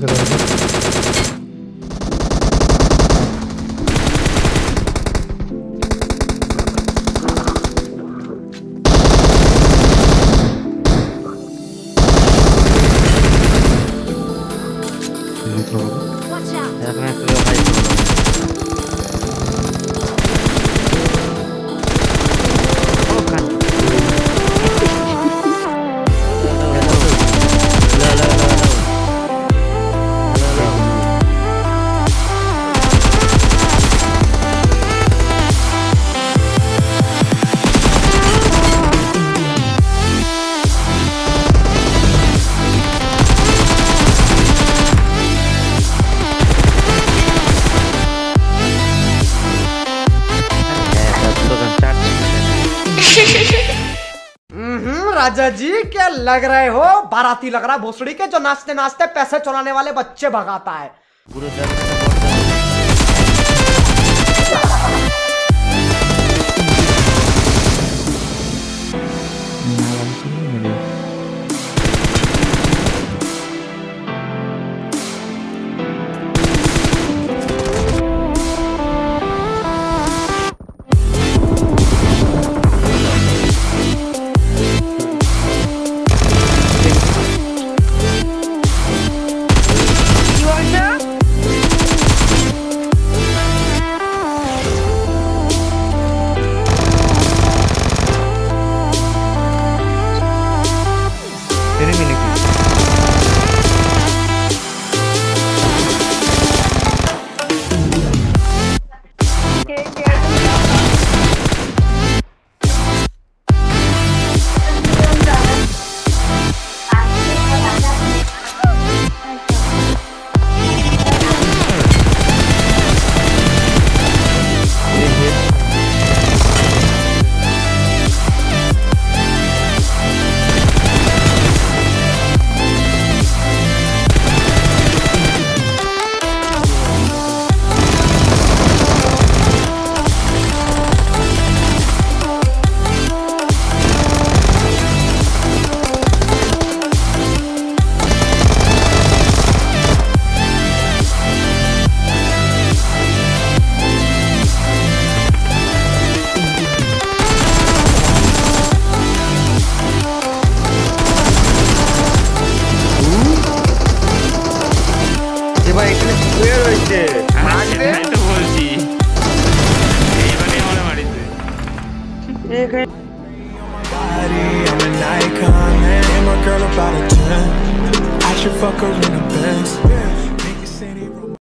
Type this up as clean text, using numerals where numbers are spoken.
tepede alacağım. राजा जी क्या लग रहे हो, बाराती लग रहा भोसड़ी के जो नाचते नाचते पैसे चुराने वाले बच्चे भगाता है। Fuck her in the best.